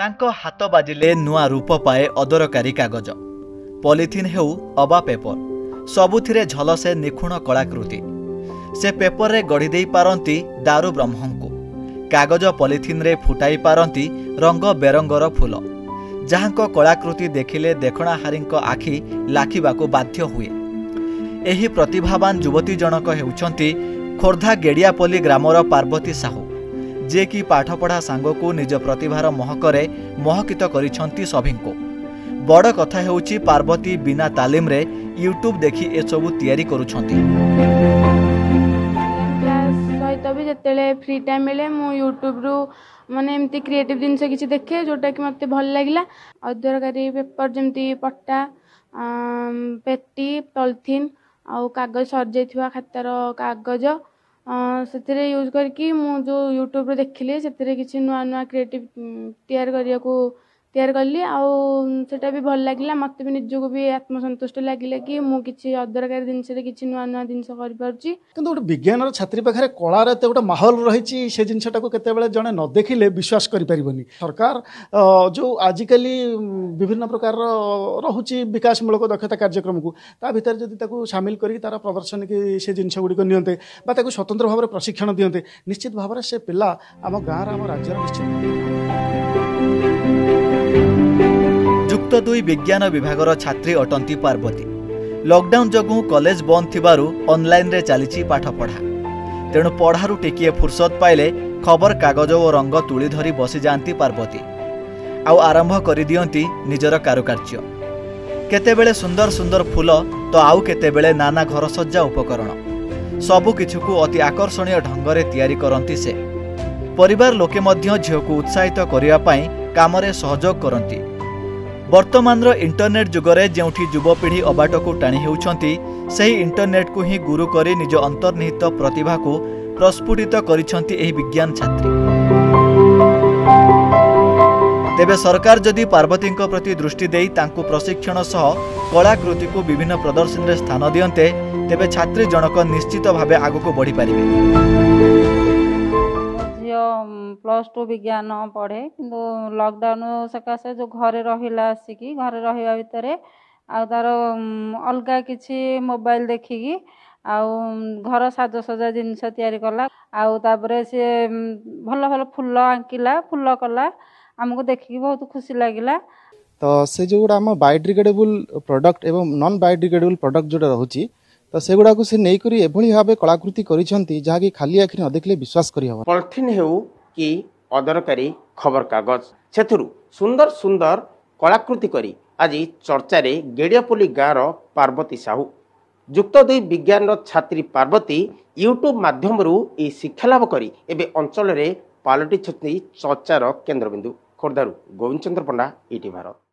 तांको हाथ बाजिले नुआ रूप पाए अदरकारी कागज पॉलिथिन हेउ अबा पेपर सबुथिरे झलसे निखुण कलाकृति से पेपर रे गढ़ी देई पारंती दारू ब्रह्मंकु कागज पॉलिथिन रे फुटाई पारंती रंग बेरंगर फूल जहाँको कलाकृति देखिले देखणाहारींको आखि लाखिबाकू बाध्य हुए। एही प्रतिभावान युवती जनक हेउचंती खोर्धा गेडियापल्ली ग्रामर पार्वती साहू जे कि पाठपढ़ा सांगको निज प्रतिभार महकरे महकित करिसंती सभिंको। बड़ कथा हेउची पार्वती बिना तालीम रे यूट्यूब देखि एसबु तयारी करूछंती। तबे जतेले फ्री टाइम मिले मु यूट्यूब रु माने एमती क्रिएटिव दिन से किछि देखे जोटा कि मते भल लागिला। अदरकारी पेपर जेमती पट्टा पेटी पॉलिथिन आ कागज सर्जै थिवा खातार कागज से यूज करके मुझे जो यूट्यूब देखिली से किसी नुआ नुआ क्रिएटिव तैयार कली आटा भी भल लगे मत भी निजक भी आत्मसंतुष्ट लगे कि मुझे अदरकारी जिनसे किसी नुआ नुआ जिन कर विज्ञान छात्री पाखे कलार एत गोटे माहौल रही जिनटा को केतवे जड़े न देखिले विश्वास करें। सरकार जो आजिकल विभिन्न प्रकार रोचे विकासमूलक दक्षता कार्यक्रम को भर जब सामिल कर प्रदर्शन की से जिनगुड़िक निंते स्वतंत्र भाव में प्रशिक्षण दिंते निश्चित भाव में से पिला आम गाँव आम राज्य निश्चित। युक्त दुई विज्ञान विभागर छात्री अटंती पार्वती लॉकडाउन जगू कॉलेज बंद थिबारु ऑनलाइन रे चली पाठपढ़ा तेणु पढ़ारू टिकिए फुर्सत पाइले खबर कागज और रंग तुली धरी बसी जाती पार्वती आउ आरंभ कर दियंती निजर कारुकार्य केतेबेले सुंदर सुंदर फूल तो आउ केतेबेले नाना घर सज्जा उपकरण सबु किछुकु अति आकर्षणीय ढंगरे तयारी करंती से। परिवार लोके मध्य झिओकु उत्साहित करिया पई कामरे सहयोग करंती। वर्तमान इंटरनेट जुगरे जोठी युवपीढ़ी अबाटकू टाणी हेउछंती सही इंटरनेट को ही गुरु करी निज अंतर्निहित प्रतिभा को प्रस्फुटित करिछंती एही विज्ञान छात्री। तेबे सरकार जदि पार्वती प्रति दृष्टि देई तांकु प्रशिक्षण सह कलाकृति को विभिन्न प्रदर्शन रे स्थान दियंते तेबे छात्री जनक निश्चित भावे आगकू बढ़ी पारिबे। प्लस टू विज्ञान पढ़े किंतु लॉकडाउन सकाशे जो घरे रहिला आसिकी घरे रहिबा भितरे आ तार अलगा किछि मोबाइल देखिकी आउ घर साजसजा जिनिष तयारी कला आउ तापरे से भल भल फूल आंकिला फूल कला आमको देखिकी बहुत खुशी लागिला। तो से जो आम बायोडिग्रेडेबल प्रोडक्ट एवं नॉन बायोडिग्रेडेबल प्रोडक्ट जोटा रहुछि तो से गुड़ा को से नहीं करी एभली भाव कलाकृति करिसंती जहाँकि खाली आखिरी न देखले विश्वास करी हवा। पॉलिथिन हेउ कि अदरकारी खबर कागज सेथुरु सुंदर सुंदर कलाकृति करी आज चर्चा रे गेडियापल्ली गाँवर पार्वती साहू युक्त दुई विज्ञान छात्री पार्वती यूट्यूब माध्यम ये शिक्षा लाभ करी एबे अंचल रे पालटी छति चर्चार केन्द्रबिंदु। खोर्धारू गोविंद चंद्र पंडा, इटी भारत।